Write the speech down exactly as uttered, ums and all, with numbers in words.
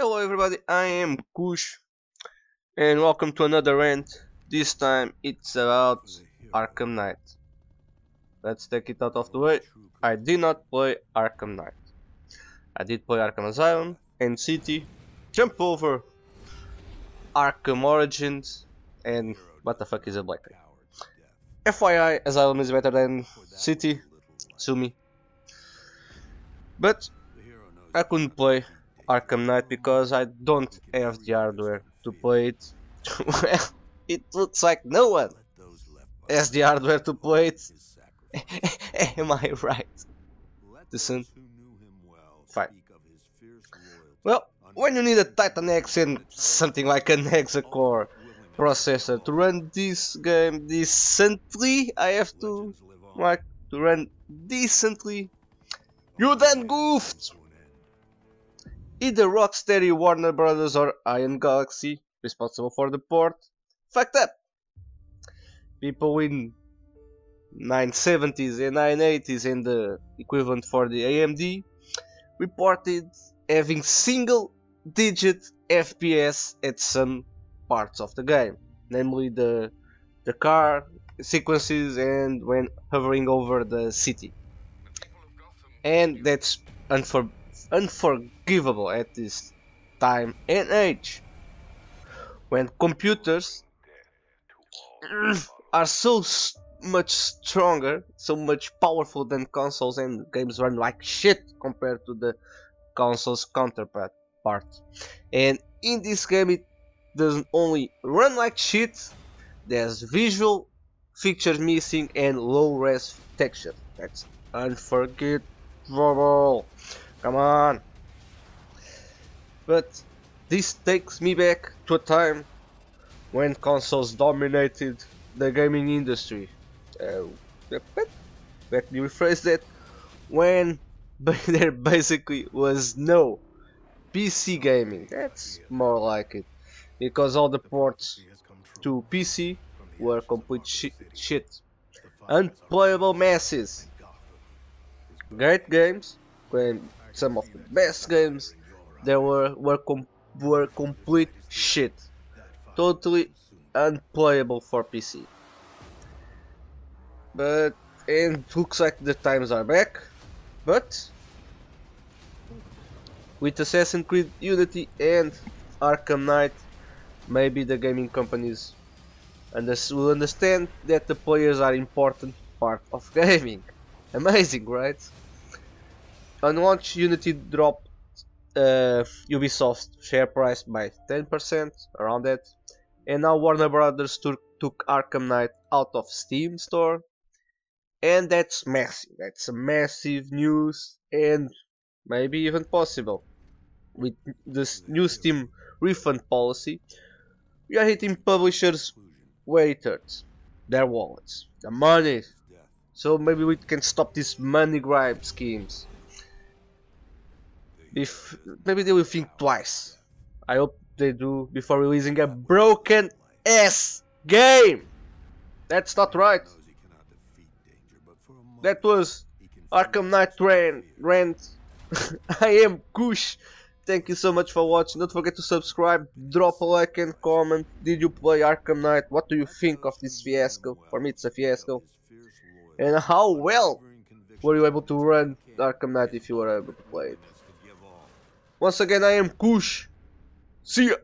Hello everybody, I am Kush and welcome to another rant. This time it's about Arkham Knight. Let's take it out of the way. I did not play Arkham Knight. I did play Arkham Asylum and City. Jump over Arkham Origins and what the fuck is a black thing. F Y I, Asylum is better than City. Sue me. But I couldn't play Arkham Knight because I don't have the hardware to play it. Well, it looks like no one has the hardware to play it. Am I right? Listen. Fine. Well, when you need a Titan X and something like an hexa-core processor to run this game decently, I have to like to run decently. You then goofed! Either Rocksteady, Warner Brothers or Iron Galaxy, responsible for the port, fucked up. People in nine seventies and nine eighties and the equivalent for the A M D reported having single digit F P S at some parts of the game, namely the, the car sequences and when hovering over the city. And that's unfor unforgivable at this time and age, when computers are so much stronger, so much powerful than consoles, and games run like shit compared to the console's counterpart. And in this game it doesn't only run like shit, there's visual features missing and low-res texture. That's unforgivable. Come on. But this takes me back to a time when consoles dominated the gaming industry. Uh, let me rephrase that. When there basically was no P C gaming. That's more like it. Because all the ports to P C were complete shi shit. Unplayable masses. Great games, some of the best games, they were were, com were complete shit, totally unplayable for P C. But and looks like the times are back. But with Assassin's Creed Unity and Arkham Knight, maybe the gaming companies under will understand that the players are important part of gaming. Amazing, right? On launch, Unity dropped uh, Ubisoft's share price by ten percent, around that, and now Warner Brothers took, took Arkham Knight out of Steam store, and that's massive. That's massive news, and maybe even possible. With this new Steam refund policy, we are hitting publishers where it hurts, their wallets, the money. So maybe we can stop these money grab schemes. If maybe they will think twice. I hope they do before releasing a broken ass game. That's not right. That was Arkham Knight rant. I am Kush. Thank you so much for watching. Don't forget to subscribe, drop a like and comment. Did you play Arkham Knight? What do you think of this fiasco? For me it's a fiasco. And how well were you able to run Arkham Knight if you were able to play it? Once again, I am Kush. See ya!